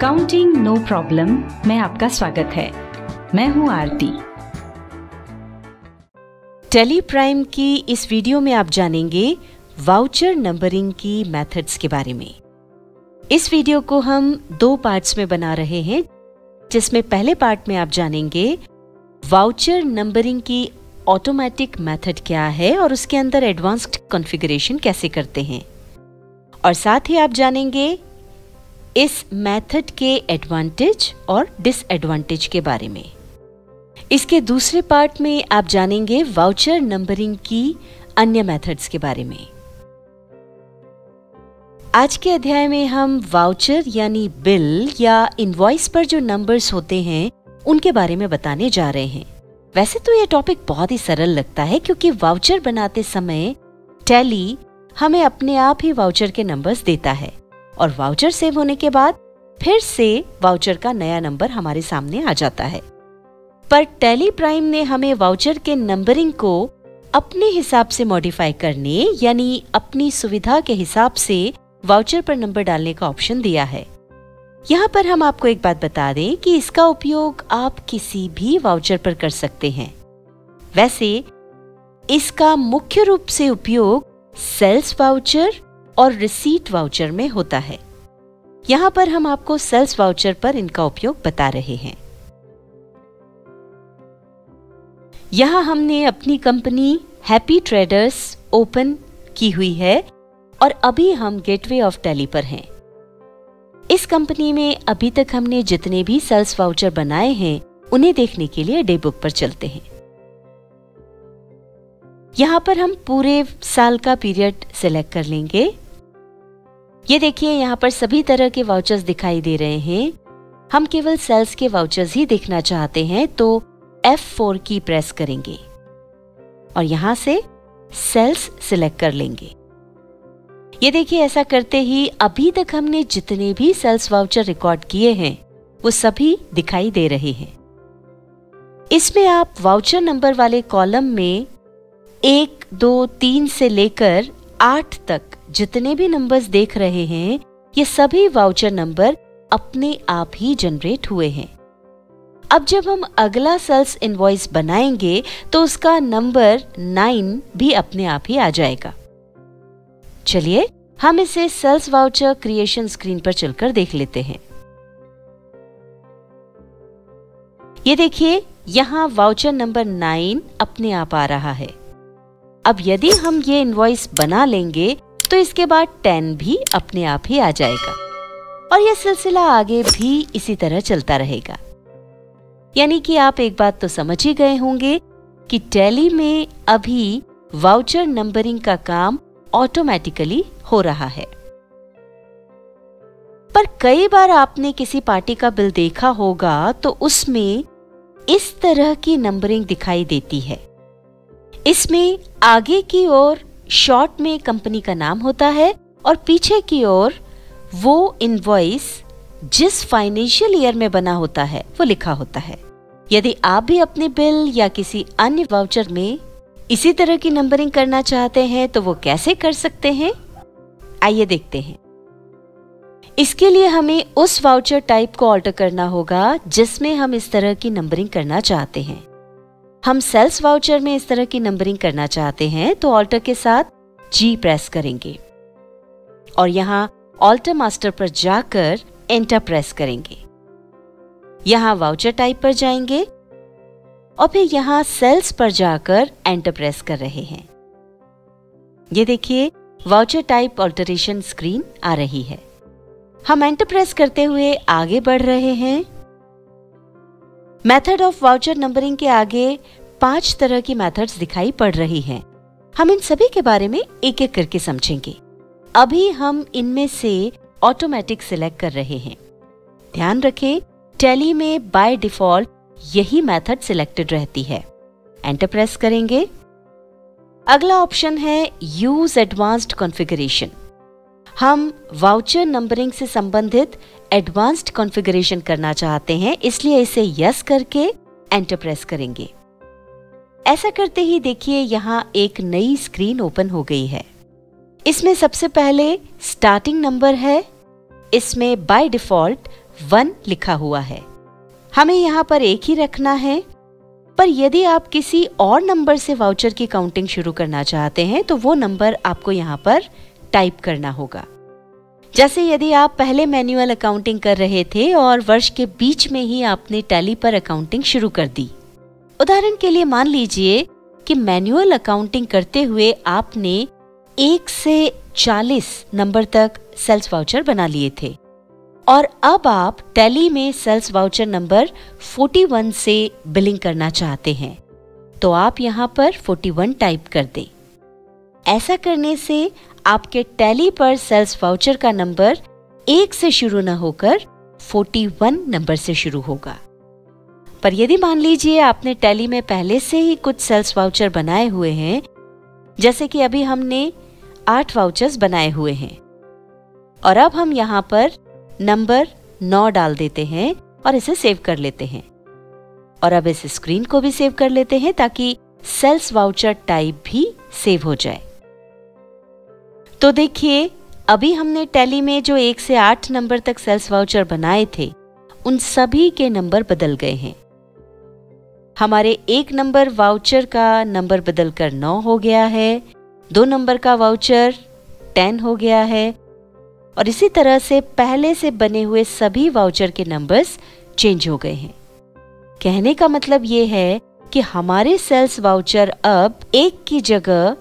Accounting no problem में आपका स्वागत है। मैं हूं आरती। टैली प्राइम की इस वीडियो में आप जानेंगे वाउचर नंबरिंग की मेथड्स के बारे में। इस वीडियो को हम दो पार्ट्स में बना रहे हैं, जिसमें पहले पार्ट में आप जानेंगे वाउचर नंबरिंग की ऑटोमेटिक मेथड क्या है और उसके अंदर एडवांस्ड कॉन्फ़िगरेशन कैसे करते हैं, और साथ ही आप जानेंगे इस मेथड के एडवांटेज और डिसएडवांटेज के बारे में। इसके दूसरे पार्ट में आप जानेंगे वाउचर नंबरिंग की अन्य मेथड्स के बारे में। आज के अध्याय में हम वाउचर यानी बिल या इनवॉइस पर जो नंबर्स होते हैं उनके बारे में बताने जा रहे हैं। वैसे तो यह टॉपिक बहुत ही सरल लगता है, क्योंकि वाउचर बनाते समय टैली हमें अपने आप ही वाउचर के नंबर्स देता है और वाउचर सेव होने के बाद फिर से वाउचर का नया नंबर हमारे सामने आ जाता है। पर टैली प्राइम ने हमें वाउचर के नंबरिंग को अपने हिसाब से मॉडिफाई करने यानी अपनी सुविधा के हिसाब से वाउचर पर नंबर डालने का ऑप्शन दिया है। यहाँ पर हम आपको एक बात बता दें कि इसका उपयोग आप किसी भी वाउचर पर कर सकते हैं। वैसे इसका मुख्य रूप से उपयोग सेल्स वाउचर और रिसीट वाउचर में होता है। यहाँ पर हम आपको सेल्स वाउचर पर इनका उपयोग बता रहे हैं। यहाँ हमने अपनी कंपनी हैप्पी ट्रेडर्स ओपन की हुई है और अभी हम गेटवे ऑफ टैली पर हैं। इस कंपनी में अभी तक हमने जितने भी सेल्स वाउचर बनाए हैं उन्हें देखने के लिए डे बुक पर चलते हैं। यहाँ पर हम पूरे साल का पीरियड सिलेक्ट कर लेंगे। ये देखिए, यहाँ पर सभी तरह के वाउचर्स दिखाई दे रहे हैं। हम केवल सेल्स के वाउचर्स ही देखना चाहते हैं, तो F4 की प्रेस करेंगे और यहाँ से सेल्स सिलेक्ट कर लेंगे। ये देखिए, ऐसा करते ही अभी तक हमने जितने भी सेल्स वाउचर रिकॉर्ड किए हैं वो सभी दिखाई दे रहे हैं। इसमें आप वाउचर नंबर वाले कॉलम में 1, 2, 3 से लेकर 8 तक जितने भी नंबर्स देख रहे हैं, ये सभी वाउचर नंबर अपने आप ही जनरेट हुए हैं। अब जब हम अगला सेल्स इनवॉइस बनाएंगे तो उसका नंबर 9 भी अपने आप ही आ जाएगा। चलिए हम इसे सेल्स वाउचर क्रिएशन स्क्रीन पर चलकर देख लेते हैं। ये देखिए, यहाँ वाउचर नंबर 9 अपने आप आ रहा है। अब यदि हम ये इनवॉइस बना लेंगे तो इसके बाद 10 भी अपने आप ही आ जाएगा और यह सिलसिला आगे भी इसी तरह चलता रहेगा। यानी कि आप एक बात तो समझ ही गए होंगे कि टैली में अभी वाउचर नंबरिंग का काम ऑटोमेटिकली हो रहा है। पर कई बार आपने किसी पार्टी का बिल देखा होगा तो उसमें इस तरह की नंबरिंग दिखाई देती है। इसमें आगे की ओर शॉर्ट में कंपनी का नाम होता है और पीछे की ओर वो इनवॉइस जिस फाइनेंशियल ईयर में बना होता है वो लिखा होता है। यदि आप भी अपने बिल या किसी अन्य वाउचर में इसी तरह की नंबरिंग करना चाहते हैं तो वो कैसे कर सकते हैं, आइए देखते हैं। इसके लिए हमें उस वाउचर टाइप को ऑल्टर करना होगा जिसमें हम इस तरह की नंबरिंग करना चाहते हैं। हम सेल्स वाउचर में इस तरह की नंबरिंग करना चाहते हैं तो ऑल्टर के साथ जी प्रेस करेंगे और यहाँ ऑल्टर मास्टर पर जाकर एंटर प्रेस करेंगे। यहाँ वाउचर टाइप पर जाएंगे और फिर यहाँ सेल्स पर जाकर एंटर प्रेस कर रहे हैं। ये देखिए, वाउचर टाइप ऑल्टरेशन स्क्रीन आ रही है। हम एंटर प्रेस करते हुए आगे बढ़ रहे हैं। मेथड ऑफ वाउचर नंबरिंग के आगे 5 तरह की मेथड्स दिखाई पड़ रही हैं। हम इन सभी के बारे में एक एक करके समझेंगे। अभी हम इनमें से ऑटोमेटिक सिलेक्ट कर रहे हैं। ध्यान रखें, टैली में बाय डिफॉल्ट यही मेथड सिलेक्टेड रहती है। एंटर प्रेस करेंगे। अगला ऑप्शन है यूज एडवांस्ड कॉन्फ़िगरेशन। हम वाउचर नंबरिंग से संबंधित एडवांस्ड कॉन्फ़िगरेशन करना चाहते हैं, इसलिए इसे यस करके एंटर प्रेस करेंगे। ऐसा करते ही देखिए, यहाँ एक नई स्क्रीन ओपन हो गई है। इसमें सबसे पहले स्टार्टिंग नंबर है। इसमें बाय डिफॉल्ट 1 लिखा हुआ है, हमें यहाँ पर 1 ही रखना है। पर यदि आप किसी और नंबर से वाउचर की काउंटिंग शुरू करना चाहते हैं तो वो नंबर आपको यहाँ पर टाइप करना होगा। जैसे यदि आप पहले मैनुअल अकाउंटिंग कर रहे थे और वर्ष के बीच में ही आपने टैली पर अकाउंटिंग शुरू कर दी। उदाहरण के लिए मान लीजिए कि मैनुअल अकाउंटिंग करते हुए आपने 1 से 40 नंबर तक सेल्स वाउचर बना लिए थे और अब आप टैली में सेल्स वाउचर नंबर 41 से बिलिंग करना चाहते हैं, तो आप यहां पर 41 टाइप कर दें। ऐसा करने से आपके टैली पर सेल्स वाउचर का नंबर 1 से शुरू न होकर 41 नंबर से शुरू होगा। पर यदि मान लीजिए आपने टैली में पहले से ही कुछ सेल्स वाउचर बनाए हुए हैं, जैसे कि अभी हमने 8 वाउचर्स बनाए हुए हैं और अब हम यहाँ पर नंबर 9 डाल देते हैं और इसे सेव कर लेते हैं और अब इस स्क्रीन को भी सेव कर लेते हैं ताकि सेल्स वाउचर टाइप भी सेव हो जाए। तो देखिए अभी हमने टैली में जो 1 से 8 नंबर तक सेल्स वाउचर बनाए थे उन सभी के नंबर बदल गए हैं। हमारे 1 नंबर वाउचर का नंबर बदलकर 9 हो गया है, 2 नंबर का वाउचर 10 हो गया है और इसी तरह से पहले से बने हुए सभी वाउचर के नंबर्स चेंज हो गए हैं। कहने का मतलब ये है कि हमारे सेल्स वाउचर अब 1 की जगह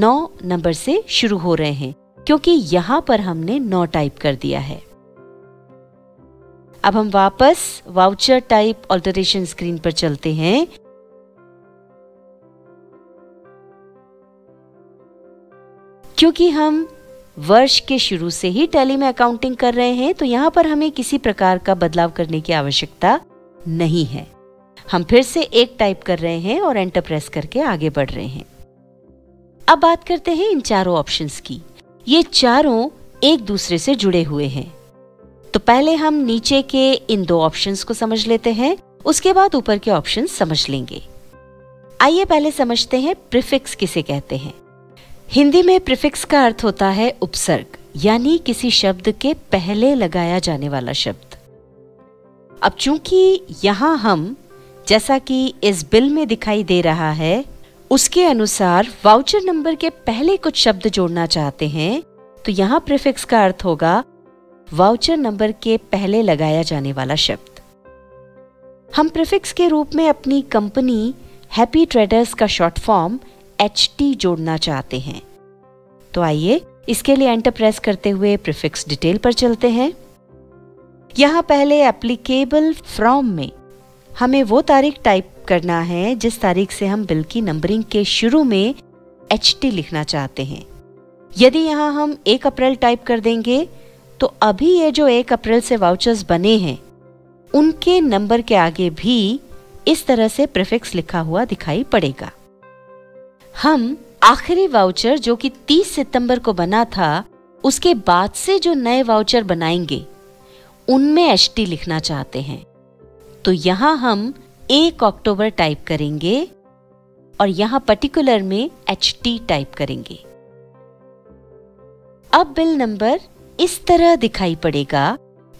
9 नंबर से शुरू हो रहे हैं क्योंकि यहाँ पर हमने 9 टाइप कर दिया है। अब हम वापस वाउचर टाइप ऑल्टरेशन स्क्रीन पर चलते हैं क्योंकि हम वर्ष के शुरू से ही टैली में अकाउंटिंग कर रहे हैं, तो यहाँ पर हमें किसी प्रकार का बदलाव करने की आवश्यकता नहीं है। हम फिर से 1 टाइप कर रहे हैं और एंटर प्रेस करके आगे बढ़ रहे हैं। अब बात करते हैं इन चारों ऑप्शंस की। ये चारों एक दूसरे से जुड़े हुए हैं, तो पहले हम नीचे के इन 2 ऑप्शंस को समझ लेते हैं, उसके बाद ऊपर के ऑप्शंस समझ लेंगे। आइए पहले समझते हैं प्रीफिक्स किसे कहते हैं। हिंदी में प्रीफिक्स का अर्थ होता है उपसर्ग, यानी किसी शब्द के पहले लगाया जाने वाला शब्द। अब चूंकि यहाँ हम, जैसा कि इस बिल में दिखाई दे रहा है, उसके अनुसार वाउचर नंबर के पहले कुछ शब्द जोड़ना चाहते हैं, तो यहाँ प्रीफिक्स का अर्थ होगा वाउचर नंबर के पहले लगाया जाने वाला शब्द। हम प्रीफिक्स के रूप में अपनी कंपनी हैप्पी ट्रेडर्स का शॉर्ट फॉर्म HT जोड़ना चाहते हैं, तो आइए इसके लिए एंटर प्रेस करते हुए प्रीफिक्स डिटेल पर चलते हैं। यहाँ पहले एप्लीकेबल फ्रॉम में हमें वो तारीख टाइप करना है जिस तारीख से हम बिल की नंबरिंग के शुरू में HT लिखना चाहते हैं। यदि यहाँ हम 1 अप्रैल टाइप कर देंगे तो अभी ये जो 1 अप्रैल से वाउचर्स बने हैं उनके नंबर के आगे भी इस तरह से प्रीफिक्स लिखा हुआ दिखाई पड़ेगा। हम आखिरी वाउचर जो कि 30 सितंबर को बना था, उसके बाद से जो नए वाउचर बनाएंगे उनमें HT लिखना चाहते हैं, तो यहाँ हम 1 अक्टूबर टाइप करेंगे और यहाँ पर्टिकुलर में HT टाइप करेंगे। अब बिल नंबर इस तरह दिखाई पड़ेगा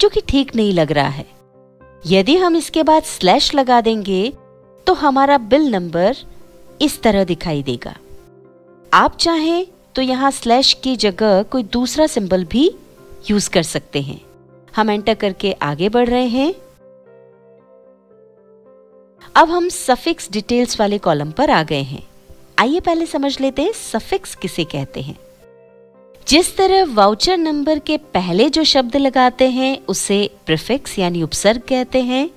जो कि ठीक नहीं लग रहा है। यदि हम इसके बाद स्लैश लगा देंगे तो हमारा बिल नंबर इस तरह दिखाई देगा। आप चाहें तो यहाँ स्लैश की जगह कोई दूसरा सिंबल भी यूज कर सकते हैं। हम एंटर करके आगे बढ़ रहे हैं। अब हम सफिक्स डिटेल्स वाले कॉलम पर आ गए हैं। आइए पहले समझ लेते हैं सफिक्स किसे कहते हैं। जिस तरह वाउचर नंबर के पहले जो शब्द लगाते हैं उसे प्रीफिक्स यानी उपसर्ग कहते हैं,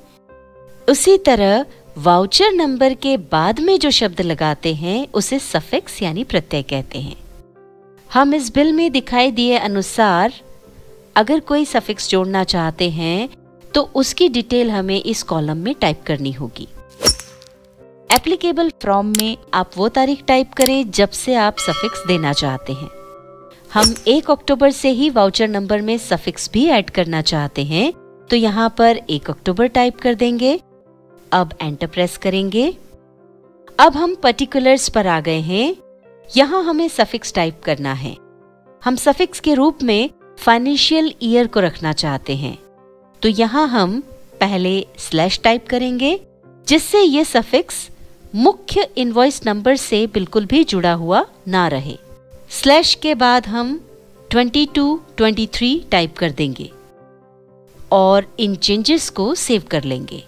उसी तरह वाउचर नंबर के बाद में जो शब्द लगाते हैं उसे सफिक्स यानी प्रत्यय कहते हैं। हम इस बिल में दिखाई दिए अनुसार अगर कोई सफिक्स जोड़ना चाहते हैं तो उसकी डिटेल हमें इस कॉलम में टाइप करनी होगी। एप्लीकेबल फ्रॉम में आप वो तारीख टाइप करें जब से आप सफिक्स देना चाहते हैं। हम 1 अक्टूबर से ही वाउचर नंबर में सफिक्स भी ऐड करना चाहते हैं, तो यहाँ पर 1 अक्टूबर टाइप कर देंगे। अब एंटर प्रेस करेंगे। अब हम पर्टिकुलर्स पर आ गए हैं। यहाँ हमें सफिक्स टाइप करना है। हम सफिक्स के रूप में फाइनेंशियल ईयर को रखना चाहते हैं, तो यहाँ हम पहले स्लैश टाइप करेंगे जिससे ये सफिक्स मुख्य इनवॉइस नंबर से बिल्कुल भी जुड़ा हुआ ना रहे। स्लैश के बाद हम 2223 टाइप कर देंगे और इन चेंजेस को सेव कर लेंगे।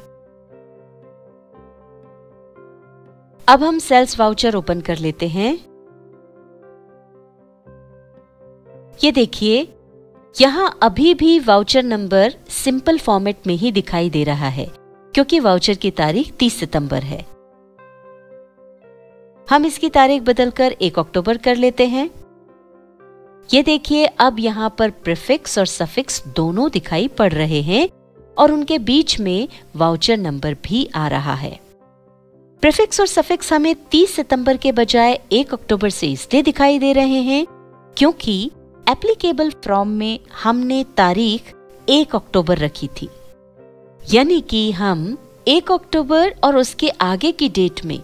अब हम सेल्स वाउचर ओपन कर लेते हैं। ये देखिए, यहाँ अभी भी वाउचर नंबर सिंपल फॉर्मेट में ही दिखाई दे रहा है क्योंकि वाउचर की तारीख 30 सितंबर है। हम इसकी तारीख बदलकर 1 अक्टूबर कर लेते हैं। ये देखिए, अब यहाँ पर प्रीफिक्स और सफिक्स दोनों दिखाई पड़ रहे हैं और उनके बीच में वाउचर नंबर भी आ रहा है। प्रीफिक्स और सफिक्स हमें 30 सितंबर के बजाय 1 अक्टूबर से इसलिए दिखाई दे रहे हैं क्योंकि एप्लीकेबल फ्रॉम में हमने तारीख 1 अक्टूबर रखी थी, यानी कि हम 1 अक्टूबर और उसके आगे की डेट में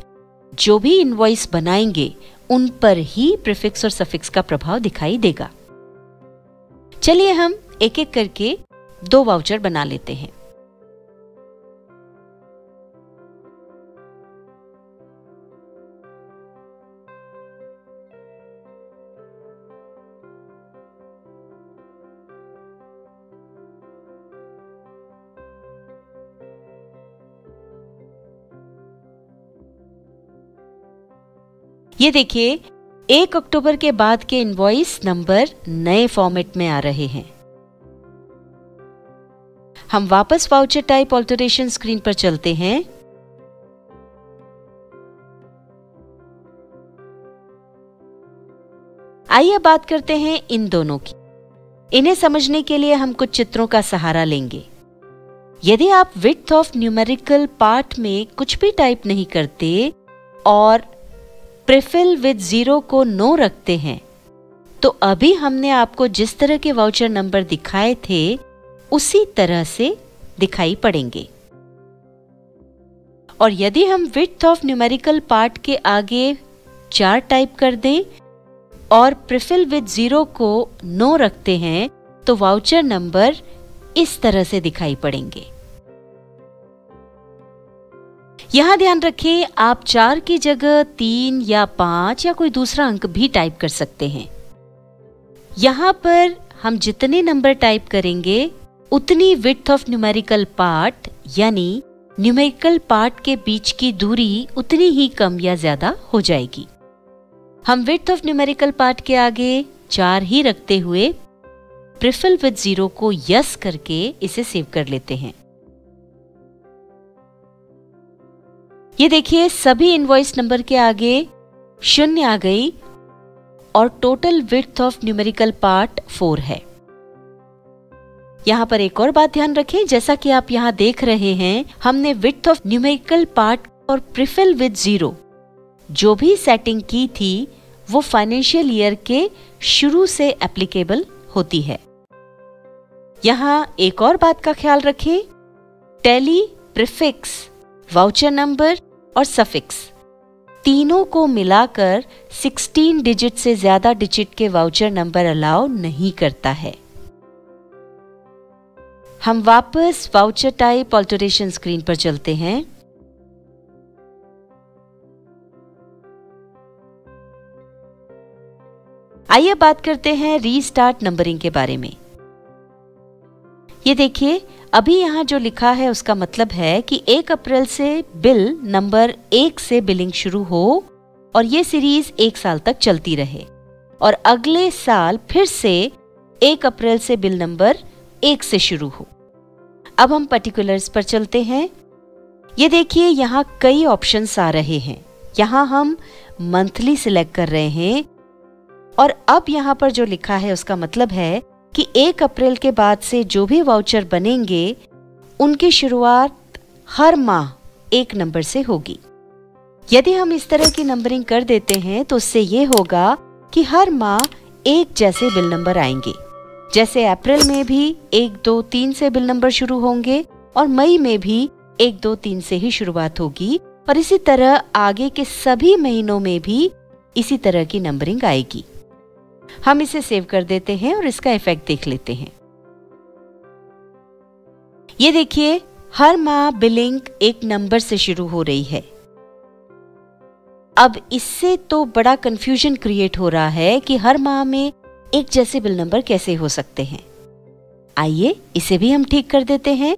जो भी इनवॉइस बनाएंगे उन पर ही प्रीफिक्स और सफिक्स का प्रभाव दिखाई देगा। चलिए हम एक एक करके 2 वाउचर बना लेते हैं। ये देखिए, 1 अक्टूबर के बाद के इनवॉइस नंबर नए फॉर्मेट में आ रहे हैं। हम वापस वाउचर टाइप ऑल्टरेशन स्क्रीन पर चलते हैं। आइए बात करते हैं इन दोनों की। इन्हें समझने के लिए हम कुछ चित्रों का सहारा लेंगे। यदि आप विड्थ ऑफ न्यूमेरिकल पार्ट में कुछ भी टाइप नहीं करते और प्रीफिल विद 0 को नो रखते हैं तो अभी हमने आपको जिस तरह के वाउचर नंबर दिखाए थे उसी तरह से दिखाई पड़ेंगे। और यदि हम विड्थ ऑफ न्यूमेरिकल पार्ट के आगे 4 टाइप कर दें और प्रीफिल विद 0 को नो रखते हैं तो वाउचर नंबर इस तरह से दिखाई पड़ेंगे। यहाँ ध्यान रखें, आप 4 की जगह 3 या 5 या कोई दूसरा अंक भी टाइप कर सकते हैं। यहाँ पर हम जितने नंबर टाइप करेंगे उतनी विड्थ ऑफ न्यूमेरिकल पार्ट यानी न्यूमेरिकल पार्ट के बीच की दूरी उतनी ही कम या ज्यादा हो जाएगी। हम विड्थ ऑफ न्यूमेरिकल पार्ट के आगे 4 ही रखते हुए प्रीफिल विद 0 को यस करके इसे सेव कर लेते हैं। ये देखिए, सभी इनवॉइस नंबर के आगे 0 आ गई और total width of numerical part 4 है। यहाँ पर एक और बात ध्यान रखें, जैसा कि आप यहाँ देख रहे हैं हमने विड्थ ऑफ न्यूमेरिकल पार्ट और प्रीफिल विद 0 जो भी सेटिंग की थी वो फाइनेंशियल ईयर के शुरू से एप्लीकेबल होती है। यहाँ एक और बात का ख्याल रखें, टैली, प्रीफिक्स, वाउचर नंबर और सफिक्स तीनों को मिलाकर 16 डिजिट से ज्यादा डिजिट के वाउचर नंबर अलाउ नहीं करता है। हम वापस वाउचर टाइप ऑल्टरेशन स्क्रीन पर चलते हैं। आइए बात करते हैं रीस्टार्ट नंबरिंग के बारे में। ये देखिए, अभी यहाँ जो लिखा है उसका मतलब है कि 1 अप्रैल से बिल नंबर 1 से बिलिंग शुरू हो और ये सीरीज 1 साल तक चलती रहे और अगले साल फिर से 1 अप्रैल से बिल नंबर 1 से शुरू हो। अब हम पर्टिकुलर्स पर चलते हैं। ये देखिए, यहाँ कई ऑप्शंस आ रहे हैं। यहाँ हम मंथली सिलेक्ट कर रहे हैं और अब यहाँ पर जो लिखा है उसका मतलब है कि 1 अप्रैल के बाद से जो भी वाउचर बनेंगे उनकी शुरुआत हर माह 1 नंबर से होगी। यदि हम इस तरह की नंबरिंग कर देते हैं तो उससे ये होगा कि हर माह 1 जैसे बिल नंबर आएंगे। जैसे अप्रैल में भी 1, 2, 3 से बिल नंबर शुरू होंगे और मई में भी 1, 2, 3 से ही शुरुआत होगी और इसी तरह आगे के सभी महीनों में भी इसी तरह की नंबरिंग आएगी। हम इसे सेव कर देते हैं और इसका इफेक्ट देख लेते हैं। ये देखिए हर माह बिलिंग एक नंबर से शुरू हो रही है। अब इससे तो बड़ा कंफ्यूजन क्रिएट हो रहा है कि हर माह में एक जैसे बिल नंबर कैसे हो सकते हैं। आइए इसे भी हम ठीक कर देते हैं।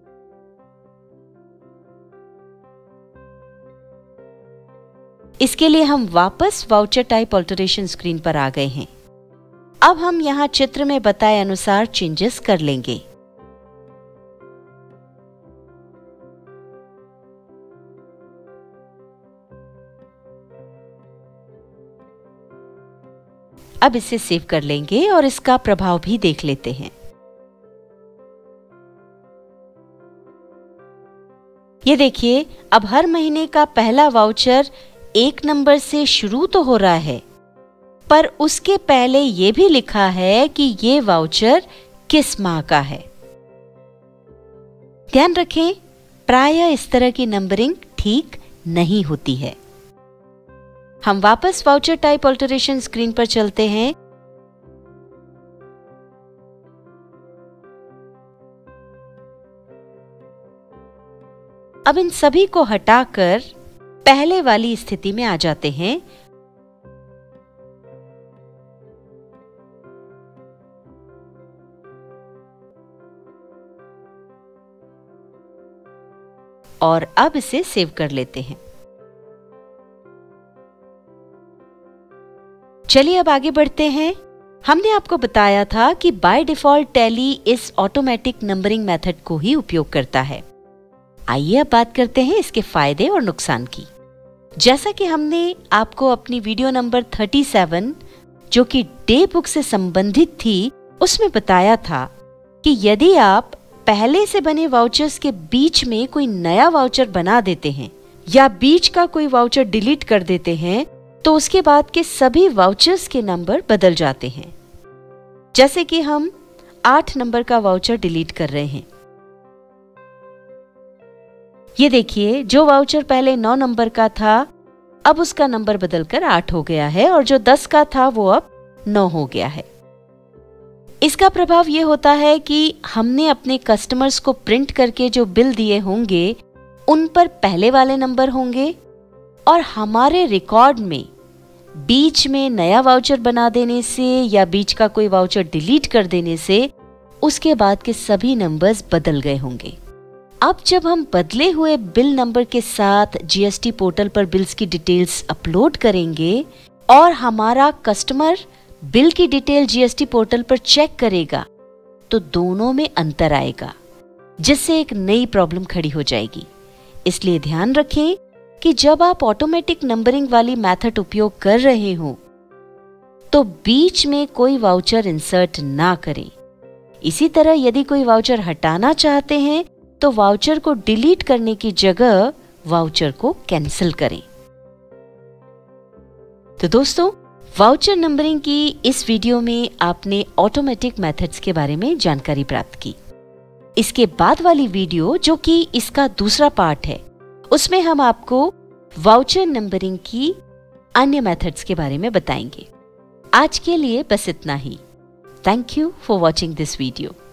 इसके लिए हम वापस वाउचर टाइप ऑल्टरेशन स्क्रीन पर आ गए हैं। अब हम यहाँ चित्र में बताए अनुसार चेंजेस कर लेंगे। अब इसे सेव कर लेंगे और इसका प्रभाव भी देख लेते हैं। ये देखिए अब हर महीने का पहला वाउचर एक नंबर से शुरू तो हो रहा है, पर उसके पहले ये भी लिखा है कि ये वाउचर किस माह का है। ध्यान रखें, प्रायः इस तरह की नंबरिंग ठीक नहीं होती है। हम वापस वाउचर टाइप ऑल्टरेशन स्क्रीन पर चलते हैं। अब इन सभी को हटाकर पहले वाली स्थिति में आ जाते हैं। और अब इसे सेव कर लेते हैं। चलिए अब आगे बढ़ते हैं। हमने आपको बताया था कि बाय डिफॉल्ट टैली इस ऑटोमेटिक नंबरिंग मेथड को ही उपयोग करता है। आइए अब बात करते हैं इसके फायदे और नुकसान की। जैसा कि हमने आपको अपनी वीडियो नंबर 37 जो कि डे बुक से संबंधित थी उसमें बताया था कि यदि आप पहले से बने वाउचर्स के बीच में कोई नया वाउचर बना देते हैं या बीच का कोई वाउचर डिलीट कर देते हैं तो उसके बाद के सभी वाउचर्स के नंबर बदल जाते हैं। जैसे कि हम 8 नंबर का वाउचर डिलीट कर रहे हैं। ये देखिए जो वाउचर पहले 9 नंबर का था अब उसका नंबर बदलकर 8 हो गया है और जो 10 का था वो अब 9 हो गया है। इसका प्रभाव ये होता है कि हमने अपने कस्टमर्स को प्रिंट करके जो बिल दिए होंगे उन पर पहले वाले नंबर होंगे और हमारे रिकॉर्ड में बीच में नया वाउचर बना देने से या बीच का कोई वाउचर डिलीट कर देने से उसके बाद के सभी नंबर्स बदल गए होंगे। अब जब हम बदले हुए बिल नंबर के साथ जीएसटी पोर्टल पर बिल्स की डिटेल्स अपलोड करेंगे और हमारा कस्टमर बिल की डिटेल जीएसटी पोर्टल पर चेक करेगा तो दोनों में अंतर आएगा, जिससे एक नई प्रॉब्लम खड़ी हो जाएगी। इसलिए ध्यान रखें कि जब आप ऑटोमेटिक नंबरिंग वाली मेथड उपयोग कर रहे हो तो बीच में कोई वाउचर इंसर्ट ना करें। इसी तरह यदि कोई वाउचर हटाना चाहते हैं तो वाउचर को डिलीट करने की जगह वाउचर को कैंसिल करें। तो दोस्तों, वाउचर नंबरिंग की इस वीडियो में आपने ऑटोमेटिक मेथड्स के बारे में जानकारी प्राप्त की। इसके बाद वाली वीडियो जो कि इसका दूसरा पार्ट है उसमें हम आपको वाउचर नंबरिंग की अन्य मेथड्स के बारे में बताएंगे। आज के लिए बस इतना ही। Thank you for watching this video.